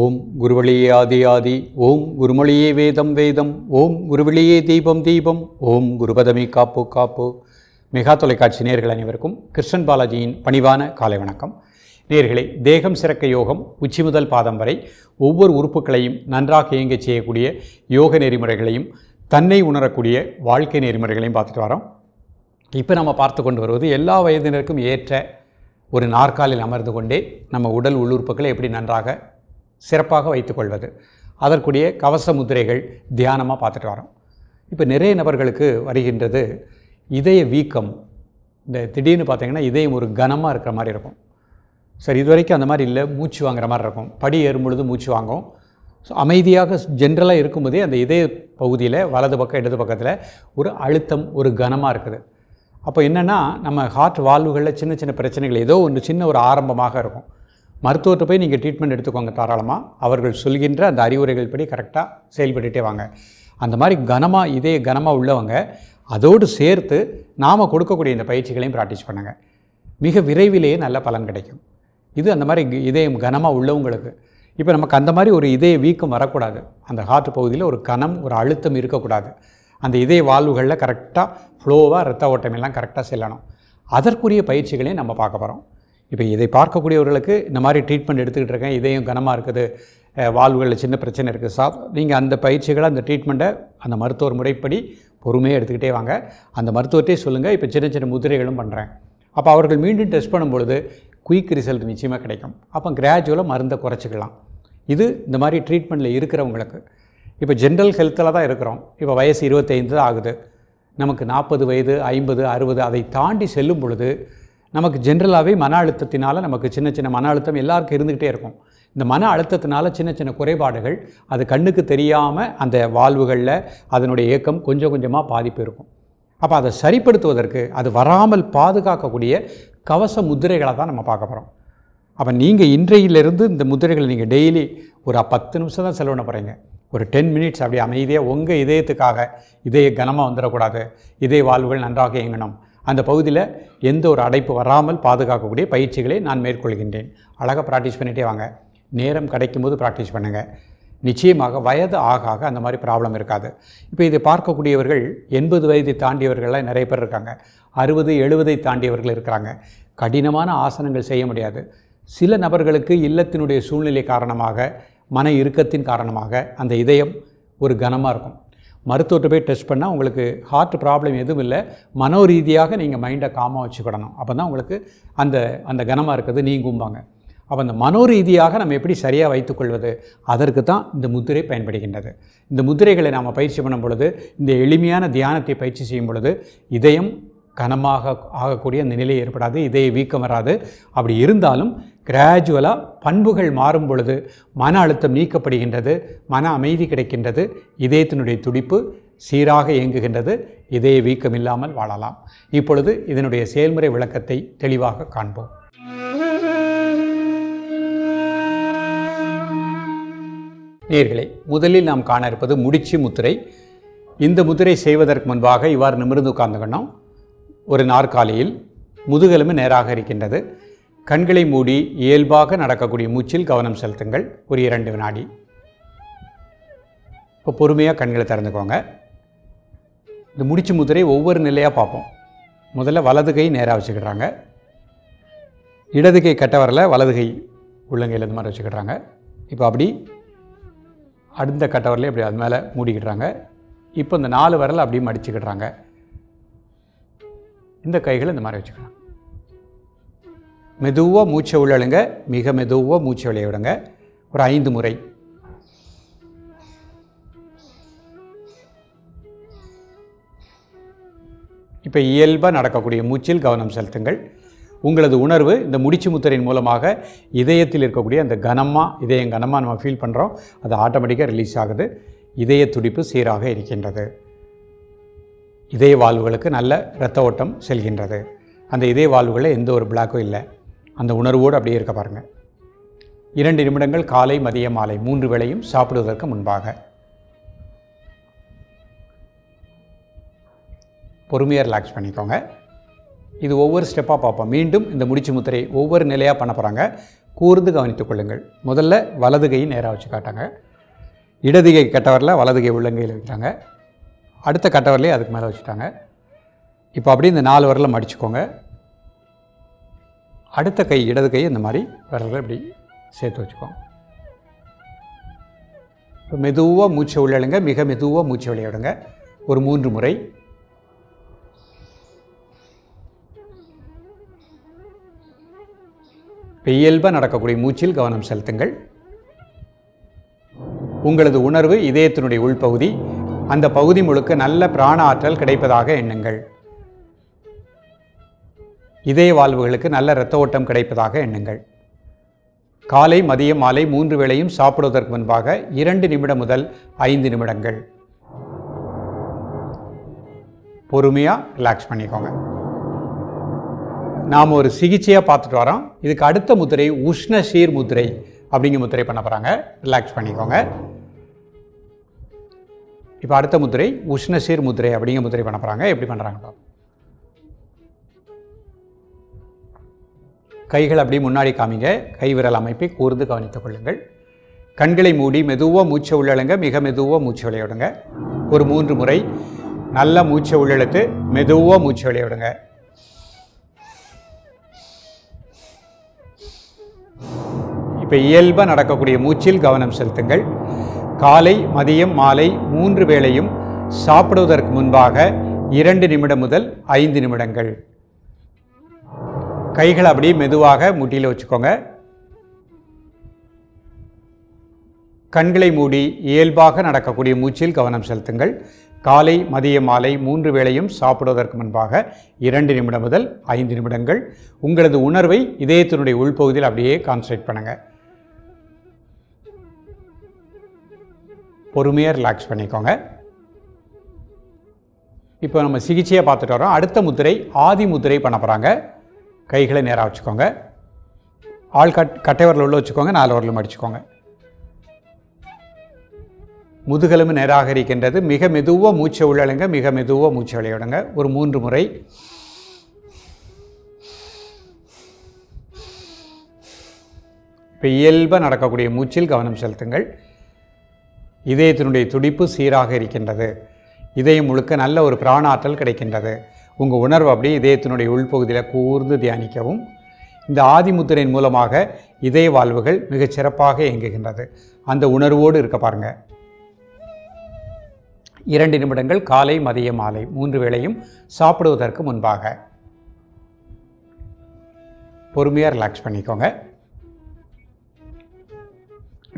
ஓம் குருவழியே ஆதி ஆதி, ஓம் குருமொழியே வேதம் வேதம், ஓம் குருவழியே தீபம் தீபம், ஓம் குருபதமி காப்பு காப்பு. மெகா தொலைக்காட்சி நேயர்கள் அனைவருக்கும் கிருஷ்ணன் பாலாஜியின் பணிவான காலை வணக்கம். நேயர்களே, தேகம் சிறக்க யோகம் உச்சி முதல் பாதம் வரை ஒவ்வொரு உறுப்புகளையும் நன்றாக இயங்கச் செய்யக்கூடிய யோக நெறிமுறைகளையும் தன்னை உணரக்கூடிய வாழ்க்கை நெறிமுறைகளையும் பார்த்துட்டு வரோம். இப்போ நம்ம பார்த்து கொண்டு வருவது எல்லா வயதினருக்கும் ஏற்ற ஒரு நாற்காலில் அமர்ந்து கொண்டே நம்ம உடல் உள்ளுறுப்புகளை எப்படி நன்றாக சிறப்பாக வைத்துக்கொள்வது, அதற்குரிய கவச முதிரைகள் தியானமாக பார்த்துட்டு வரோம். இப்போ நிறைய நபர்களுக்கு வருகின்றது இதய வீக்கம். இந்த திடீர்னு பார்த்திங்கன்னா இதயம் ஒரு கனமாக இருக்கிற மாதிரி இருக்கும். சரி, இது வரைக்கும் அந்த மாதிரி இல்லை, மூச்சு வாங்குற மாதிரி இருக்கும். படி ஏறும் பொழுது மூச்சு வாங்கும். ஸோ அமைதியாக ஜென்ரலாக இருக்கும்போதே அந்த இதய பகுதியில் வலது பக்கம் இடது பக்கத்தில் ஒரு அழுத்தம், ஒரு கனமாக இருக்குது. அப்போ என்னென்னா, நம்ம ஹார்ட் வால்வுகளில் சின்ன சின்ன பிரச்சனைகள் ஏதோ ஒன்று சின்ன ஒரு ஆரம்பமாக இருக்கும். மருத்துவத்தை போய் நீங்கள் ட்ரீட்மெண்ட் எடுத்துக்கோங்க தாராளமாக. அவர்கள் சொல்கின்ற அந்த அறிவுரைகள் படி கரெக்டாக செயல்பட்டுகிட்டே வாங்க. அந்த மாதிரி கனமாக இதய கனமாக உள்ளவங்க அதோடு சேர்த்து நாம் கொடுக்கக்கூடிய இந்த பயிற்சிகளையும் ப்ராக்டிஸ் பண்ணுங்கள். மிக விரைவிலேயே நல்ல பலன் கிடைக்கும். இது அந்த மாதிரி இதயம் கனமாக உள்ளவங்களுக்கு. இப்போ நமக்கு அந்த மாதிரி ஒரு இதய வீக்கம் வரக்கூடாது. அந்த ஹார்ட் பகுதியில் ஒரு கனம், ஒரு அழுத்தம் இருக்கக்கூடாது. அந்த இதய வால்வுகளில் கரெக்டாக ஃப்ளோவாக இரத்த ஓட்டமெல்லாம் கரெக்டாக செல்லணும். அதற்குரிய பயிற்சிகளையும் நம்ம பார்க்க போகிறோம். இப்போ இதை பார்க்கக்கூடியவர்களுக்கு இந்த மாதிரி ட்ரீட்மெண்ட் எடுத்துக்கிட்டு இருக்கேன், இதயம் கனமாக இருக்குது, வால்வுகளில் சின்ன பிரச்சனை இருக்குது சார், நீங்கள் அந்த பயிற்சிகளை அந்த ட்ரீட்மெண்ட்டை அந்த மருத்துவர் முறைப்படி பொறுமையாக எடுத்துக்கிட்டே வாங்க. அந்த மருத்துவர்கிட்டே சொல்லுங்கள், இப்போ சின்ன சின்ன முதிரைகளும் பண்ணுறேன். அப்போ அவர்கள் மீண்டும் டெஸ்ட் பண்ணும்பொழுது குயிக் ரிசல்ட் நிச்சயமாக கிடைக்கும். அப்போ கிராஜுவலாக மருந்தை குறைச்சிக்கலாம். இது இந்த மாதிரி ட்ரீட்மெண்ட்டில் இருக்கிறவங்களுக்கு. இப்போ ஜென்ரல் ஹெல்த்தில் தான் இருக்கிறோம். இப்போ வயசு 25 தான் ஆகுது. நமக்கு 40 வயது, 50, 60 அதை தாண்டி செல்லும் பொழுது நமக்கு ஜென்ரலாகவே மன அழுத்தத்தினால் நமக்கு சின்ன சின்ன மன அழுத்தம் எல்லாருக்கும் இருந்துக்கிட்டே இருக்கும். இந்த மன அழுத்தத்தினால சின்ன சின்ன குறைபாடுகள், அது கண்ணுக்கு தெரியாமல் அந்த வாழ்வுகளில் அதனுடைய இயக்கம் கொஞ்சம் கொஞ்சமாக பாதிப்பு இருக்கும். அப்போ அதை சரிப்படுத்துவதற்கு, அது வராமல் பாதுகாக்கக்கூடிய கவச முதிரைகளை தான் நம்ம பார்க்க போகிறோம். அப்போ நீங்கள் இன்றையிலிருந்து இந்த முதிரைகளை நீங்கள் டெய்லி ஒரு 10 நிமிஷம் தான் செலவிட போகிறீங்க. ஒரு 10 மினிட்ஸ் அப்படியே அமைதியாக உங்கள் இதயத்துக்காக, இதய கனமாக வந்துடக்கூடாது, இதய வாழ்வுகள் நன்றாக இயங்கணும், அந்த பகுதியில் எந்த ஒரு அடைப்பு வராமல் பாதுகாக்கக்கூடிய பயிற்சிகளை நான் மேற்கொள்கின்றேன். அழகாக ப்ராக்டிஸ் பண்ணிகிட்டே வாங்க. நேரம் கிடைக்கும்போது ப்ராக்டிஸ் பண்ணுங்கள். நிச்சயமாக வயது ஆக ஆக அந்த மாதிரி ப்ராப்ளம் இருக்காது. இப்போ இதை பார்க்கக்கூடியவர்கள் 80 வயதை தாண்டியவர்கள்லாம் நிறைய பேர் இருக்காங்க. 60, 70 தாண்டியவர்கள் இருக்கிறாங்க. கடினமான ஆசனங்கள் செய்ய முடியாது. சில நபர்களுக்கு இல்லத்தினுடைய சூழ்நிலை காரணமாக, மன இறுக்கத்தின் காரணமாக அந்த இதயம் ஒரு கனமாக இருக்கும். மருத்துவத்தை போய் டெஸ்ட் பண்ணால் உங்களுக்கு ஹார்ட் ப்ராப்ளம் எதுவும் இல்லை, மனோ ரீதியாக நீங்கள் மைண்டை காமாக வச்சுக்கிடணும். அப்போ தான் உங்களுக்கு அந்த அந்த கனமாக இருக்கிறது நீங்கும்பாங்க. அப்போ அந்த மனோ ரீதியாக நம்ம எப்படி சரியாக வைத்துக்கொள்வது, அதற்கு தான் இந்த முதிரை பயன்படுகின்றது. இந்த முதிரைகளை நாம் பயிற்சி பண்ணும் பொழுது, இந்த எளிமையான தியானத்தை பயிற்சி செய்யும் பொழுது இதயம் கனமாக ஆகக்கூடிய அந்த நிலை ஏற்படாது, இதய வீக்கம் வராது. அப்படி இருந்தாலும் கிராஜுவலாக பண்புகள் மாறும் பொழுது மன அழுத்தம் நீக்கப்படுகின்றது, மன அமைதி கிடைக்கின்றது, இதயத்தினுடைய துடிப்பு சீராக இயங்குகின்றது, இதய வீக்கம் இல்லாமல் வாழலாம். இப்பொழுது இதனுடைய செயல்முறை விளக்கத்தை தெளிவாக காண்போம். நேயர்களே, முதலில் நாம் காண இருப்பது முடிச்சு முத்திரை. இந்த முத்திரை செய்வதற்கு முன்பாக இவ்வாறு நிமிர்ந்து உட்கார்ந்துக்கணும். ஒரு நாற்காலியில் முதுகெலும்பு நேராக இருக்கின்றது. கண்களை மூடி இயல்பாக நடக்கக்கூடிய மூச்சில் கவனம் செலுத்துங்கள் ஒரு 2 வினாடி. இப்போ பொறுமையாக கண்களை திறந்துக்கோங்க. இந்த முடிச்சு முதிரை ஒவ்வொரு நிலையாக பார்ப்போம். முதல்ல வலது கை நேராக வச்சுக்கிட்றாங்க. இடது கை கட்டவரில், வலது கை உள்ளங்கையில் இந்த மாதிரி வச்சுக்கிட்றாங்க. இப்போ அப்படி அடுத்த கட்டவரில் இப்படி அது மேலே மூடிக்கிட்றாங்க. இப்போ இந்த 4 விரலை அப்படியே மடிச்சுக்கிட்றாங்க. இந்த கைகளை இந்த மாதிரி வச்சுக்கலாம். மெதுவாக மூச்சை உள்ளழுங்க. மிக மெதுவாக மூச்சை வெளியே விடுங்க. ஒரு 5 முறை. இப்போ இயல்பாக நடக்கக்கூடிய மூச்சில் கவனம் செலுத்துங்கள். உங்களது உணர்வு இந்த முடிச்சு முத்திரையின் மூலமாக இதயத்தில் இருக்கக்கூடிய அந்த கனமாக, இதயம் கனமாக நம்ம ஃபீல் பண்ணுறோம், அது ஆட்டோமேட்டிக்காக ரிலீஸ் ஆகுது. இதய துடிப்பு சீராக இருக்கின்றது. இதய வாழ்வுகளுக்கு நல்ல இரத்த ஓட்டம் செல்கின்றது. அந்த இதய வாழ்வுகளில் எந்த ஒரு பிளாக்கும் இல்லை. அந்த உணர்வோடு அப்படியே இருக்க பாருங்கள். 2 நிமிடங்கள் காலை, மதியம், மாலை 3 வேளையும் சாப்பிடுவதற்கு முன்பாக. பொறுமையாக ரிலாக்ஸ் பண்ணிக்கோங்க. இது ஒவ்வொரு ஸ்டெப்பாக பார்ப்போம். மீண்டும் இந்த முடிச்சு முத்திரை ஒவ்வொரு நிலையாக பண்ண போகிறாங்க. கூர்ந்து கவனித்துக் கொள்ளுங்கள். முதல்ல வலதுகையை நேராக வச்சு காட்டாங்க. இடதுகை கட்டவரில் வலதுகை உள்ளங்கையில் வைக்கிறாங்க. அடுத்த கட்டவரிலே அதுக்கு மேலே வச்சுட்டாங்க. இப்போ அப்படியே இந்த 4 விரலை மடிச்சுக்கோங்க. அடுத்த கை இடது கை இந்த மாதிரி விரல்களை இப்படி சேர்த்து வச்சுக்கோங்க. இப்போ மெதுவாக மூச்சை உள்ளிடுங்க. மிக மெதுவாக மூச்சை விளையாடுங்க. ஒரு 3 முறை. இயல்பாக நடக்கக்கூடிய மூச்சில் கவனம் செலுத்துங்கள். உங்களது உணர்வு இதயத்தினுடைய உள்பகுதி. அந்த பகுதி முழுக்க நல்ல பிராண ஆற்றல் கிடைப்பதாக எண்ணுங்கள். இதய வாழ்வுகளுக்கு நல்ல இரத்த ஓட்டம் கிடைப்பதாக எண்ணுங்கள். காலை, மதியம், மாலை 3 வேளையும் சாப்பிடுவதற்கு முன்பாக 2 நிமிடம் முதல் 5 நிமிடங்கள் பொறுமையாக ரிலாக்ஸ் பண்ணிக்கோங்க. நாம் ஒரு சிகிச்சையாக பார்த்துட்டு வரோம். இதுக்கு அடுத்த முத்திரை உஷ்ண சீர் முத்திரை அப்படிங்கிற முத்திரை பண்ண போகிறாங்க. ரிலாக்ஸ் பண்ணிக்கோங்க. இப்போ அடுத்த முத்திரை உஷ்ண சீர் முத்திரை அப்படிங்கிற முத்திரை பண்ண போகிறாங்க. எப்படி பண்ணுறாங்க? கைகள் அப்படி முன்னாடி காமிங்க. கை விரல் அமைப்பை கூர்ந்து கவனித்துக் கொள்ளுங்கள். கண்களை மூடி மெதுவாக மூச்சை உள்ளிழுங்க. மிக மெதுவாக மூச்சை விளையாடுங்க. ஒரு 3 முறை. நல்லா மூச்சை உள்ளிழுத்து மெதுவாக மூச்சை விளையாடுங்க. இப்போ இயல்பாக நடக்கக்கூடிய மூச்சில் கவனம் செலுத்துங்கள். காலை, மதியம், மாலை 3 வேளையும் சாப்பிடுவதற்கு முன்பாக 2 நிமிடம் முதல் 5 நிமிடங்கள் கைகளை அப்படியே மெதுவாக முட்டியில் வச்சுக்கோங்க. கண்களை மூடி இயல்பாக நடக்கக்கூடிய மூச்சில் கவனம் செலுத்துங்கள். காலை, மதியம், மாலை 3 வேளையும் சாப்பிடுவதற்கு முன்பாக 2 நிமிடம் முதல் 5 நிமிடங்கள் உங்களது உணர்வை இதயத்தினுடைய உள்பகுதியில் அப்படியே கான்சன்ட்ரேட் பண்ணுங்கள். பொறுமையாக ரிலாக்ஸ் பண்ணிக்கோங்க. இப்போ நம்ம சிகிச்சையை பார்த்துட்டு வரோம். அடுத்த முத்திரை ஆதி முத்திரை பண்ண போகிறாங்க. கைகளை நேராக வச்சுக்கோங்க. ஆள் கட்டைவரில் உள்ள வச்சுக்கோங்க. 4 வரலும் மடிச்சுக்கோங்க. முதுகெலும்பு நேராக இருக்கின்றது. மிக மெதுவாக மூச்சை உள்ளிழுங்க. மிக மெதுவாக மூச்சை விளையாடுங்க. ஒரு 3 முறை. இப்போ இயல்பாக நடக்கக்கூடிய மூச்சில் கவனம் செலுத்துங்கள். இதயத்தினுடைய துடிப்பு சீராக இருக்கின்றது. இதயம் முழுக்க நல்ல ஒரு பிராணாற்றல் கிடைக்கின்றது. உங்கள் உணர்வு அப்படியே இதயத்தினுடைய உள்பகுதியில் கூர்ந்து தியானிக்கவும். இந்த ஆதிமுத்திரையின் மூலமாக இதய வாழ்வுகள் மிகச் சிறப்பாக இயங்குகின்றது. அந்த உணர்வோடு இருக்க பாருங்கள். 2 நிமிடங்கள் காலை, மதியம், மாலை 3 வேளையும் சாப்பிடுவதற்கு முன்பாக பொறுமையாக ரிலாக்ஸ் பண்ணிக்கோங்க.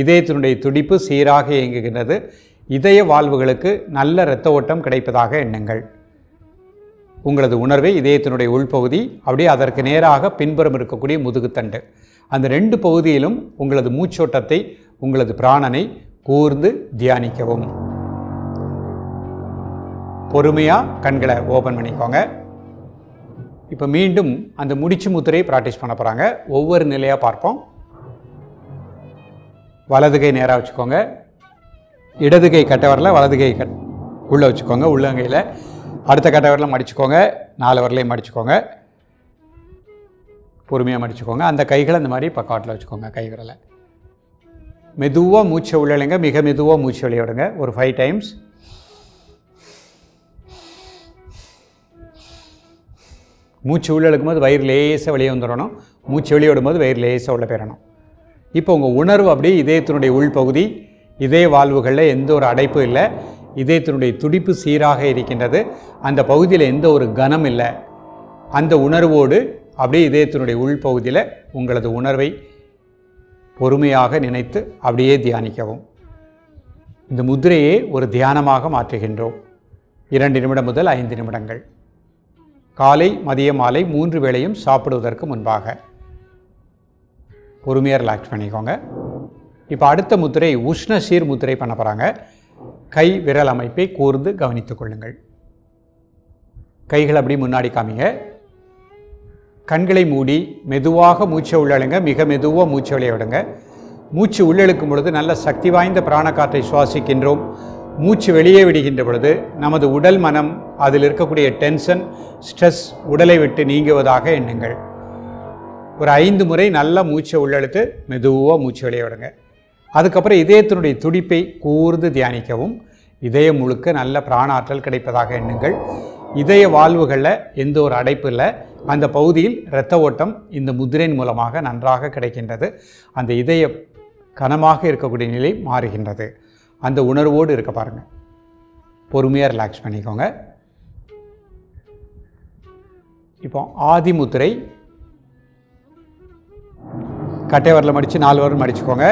இதயத்தினுடைய துடிப்பு சீராக இயங்குகின்றது. இதய வாழ்வுகளுக்கு நல்ல இரத்த ஓட்டம் கிடைப்பதாக எண்ணுங்கள். உங்களது உணர்வை இதயத்தினுடைய உள்பகுதி அப்படியே அதற்கு நேராக பின்புறம் இருக்கக்கூடிய முதுகுத்தண்டு அந்த 2 பகுதியிலும் உங்களது மூச்சோட்டத்தை உங்களது பிராணனை கூர்ந்து தியானிக்கவும். பொறுமையாக கண்களை ஓப்பன் பண்ணிக்கோங்க. இப்போ மீண்டும் அந்த முடிச்சு முத்திரையை ப்ராக்டிஸ் பண்ண போகிறாங்க. ஒவ்வொரு நிலையாக பார்ப்போம். வலதுகை நேராக வச்சுக்கோங்க. இடதுகை கட்டவரில் வலதுகை உள்ளே வச்சுக்கோங்க. உள்ளங்கையில் அடுத்த கட்டவரில் மடிச்சுக்கோங்க. 4 வரலையும் மடிச்சுக்கோங்க. பொறுமையாக மடிச்சுக்கோங்க. அந்த கைகளை இந்த மாதிரி பக்காட்டில் வச்சுக்கோங்க. கைகளை மெதுவாக மூச்சை உள்ளிடுங்க. மிக மெதுவாக மூச்சை விளையாடுங்க. ஒரு 5 டைம்ஸ். மூச்சு உள்ளிழுக்கும் போது வயிறு லேசாக வெளியே வந்துடணும். மூச்சு வெளியிடும் போது வயிறு லேசாக உள்ள போயிடணும். இப்போ உங்கள் உணர்வு அப்படியே இதயத்தினுடைய உள்பகுதி. இதய வாழ்வுகளில் எந்த ஒரு அடைப்பும் இல்லை. இதயத்தினுடைய துடிப்பு சீராக இருக்கின்றது. அந்த பகுதியில் எந்த ஒரு கனம் இல்லை. அந்த உணர்வோடு அப்படியே இதயத்தினுடைய உள்பகுதியில் உங்களது உணர்வை பொறுமையாக நினைத்து அப்படியே தியானிக்கவும். இந்த முத்திரையே ஒரு தியானமாக மாற்றுகின்றோம். 2 நிமிடம் முதல் 5 நிமிடங்கள் காலை மதிய மாலை 3 வேளையும் சாப்பிடுவதற்கு முன்பாக. பொறுமையாக ரிலாக்ஸ் பண்ணிக்கோங்க. இப்போ அடுத்த முத்திரை உஷ்ண சீர் முத்திரை பண்ண போகிறாங்க. கை விரல் அமைப்பை கூர்ந்து கவனித்துக் கொள்ளுங்கள். கைகள் அப்படி முன்னாடி காமிங்க. கண்களை மூடி மெதுவாக மூச்சை உள்ளழுங்க. மிக மெதுவாக மூச்சை வெளியே விடுங்க. மூச்சு உள்ளெழுக்கும் பொழுது நல்ல சக்தி வாய்ந்த பிராணக்காற்றை சுவாசிக்கின்றோம். மூச்சு வெளியே விடுகின்ற பொழுது நமது உடல் மனம் அதில் இருக்கக்கூடிய டென்ஷன் ஸ்ட்ரெஸ் உடலை விட்டு நீங்குவதாக எண்ணுங்கள். ஒரு 5 முறை நல்லா மூச்சை உள்ளெழுத்து மெதுவாக மூச்சு வெளியே விடுங்க. அதுக்கப்புறம் இதயத்தினுடைய துடிப்பை கூர்ந்து தியானிக்கவும். இதயம் முழுக்க நல்ல பிராணாற்றல் கிடைப்பதாக எண்ணுங்கள். இதய வாழ்வுகளில் எந்த ஒரு அடைப்பு இல்லை. அந்த பகுதியில் இரத்த ஓட்டம் இந்த முதிரையின் மூலமாக நன்றாக கிடைக்கின்றது. அந்த இதய கனமாக இருக்கக்கூடிய நிலை மாறுகின்றது. அந்த உணர்வோடு இருக்க பாருங்கள். பொறுமையாக ரிலாக்ஸ் பண்ணிக்கோங்க. இப்போ ஆதி முத்திரை கட்டை வரல மடித்து 4 வரலும் மடிச்சுக்கோங்க.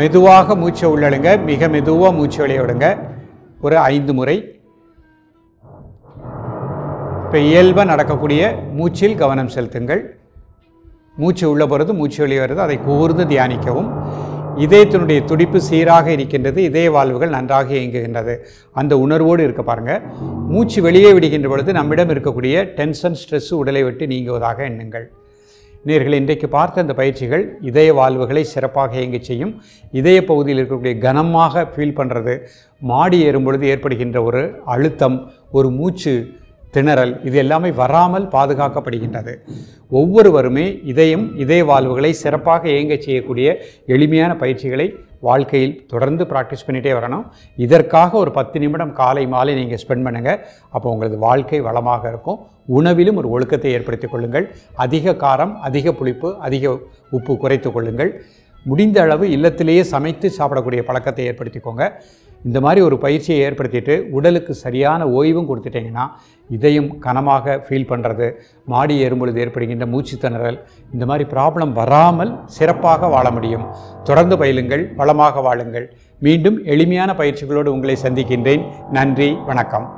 மெதுவாக மூச்சை உள்ளழுங்க. மிக மெதுவாக மூச்சை வெளியே விடுங்க. ஒரு 5 முறை. இப்போ இயல்பாக நடக்கக்கூடிய மூச்சில் கவனம் செலுத்துங்கள். மூச்சு உள்ள போகிறது மூச்சு வெளியே வருது அதை கூர்ந்து தியானிக்கவும். இதயத்தினுடைய துடிப்பு சீராக இருக்கின்றது. இதய வாழ்வுகள் நன்றாக இயங்குகின்றது. அந்த உணர்வோடு இருக்க பாருங்கள். மூச்சு வெளியே விடுகின்ற பொழுது நம்மிடம் இருக்கக்கூடிய டென்ஷன் ஸ்ட்ரெஸ் உடலை விட்டு நீங்குவதாக எண்ணுங்கள். நேயர்களே, இன்றைக்கு பார்த்த இந்த பயிற்சிகள் இதய வாழ்வுகளை சிறப்பாக இயங்க செய்யும். இதய பகுதியில் இருக்கக்கூடிய கனமாக ஃபீல் பண்ணுறது, மாடி ஏறும் பொழுது ஏற்படுகின்ற ஒரு அழுத்தம், ஒரு மூச்சு திணறல், இது எல்லாமே வராமல் பாதுகாக்கப்படுகின்றது. ஒவ்வொருவருமே இதயம் இதய வாழ்வுகளை சிறப்பாக இயங்க செய்யக்கூடிய எளிமையான பயிற்சிகளை வாழ்க்கையில் தொடர்ந்து ப்ராக்டிஸ் பண்ணிகிட்டே வரணும். இதற்காக ஒரு 10 நிமிடம் காலை மாலை நீங்கள் ஸ்பெண்ட் பண்ணுங்கள். அப்போ உங்களது வாழ்க்கை வளமாக இருக்கும். உணவிலும் ஒரு ஒழுக்கத்தை ஏற்படுத்தி கொள்ளுங்கள். அதிக காரம், அதிக புளிப்பு, அதிக உப்பு குறைத்து கொள்ளுங்கள். முடிந்த அளவு இல்லத்திலேயே சமைத்து சாப்பிடக்கூடிய பழக்கத்தை ஏற்படுத்திக்கோங்க. இந்த மாதிரி ஒரு பயிற்சியை ஏற்படுத்திட்டு உடலுக்கு சரியான ஓய்வும் கொடுத்துட்டிங்கன்னா இதயம் கனமாக ஃபீல் பண்ணுறது, மாடி ஏறும்பொழுது ஏற்படுகின்ற மூச்சு திணறல், இந்த மாதிரி ப்ராப்ளம் வராமல் சிறப்பாக வாழ முடியும். தொடர்ந்து பயிலுங்கள், வளமாக வாழுங்கள். மீண்டும் எளிமையான பயிற்சிகளோடு உங்களை சந்திக்கின்றேன். நன்றி, வணக்கம்.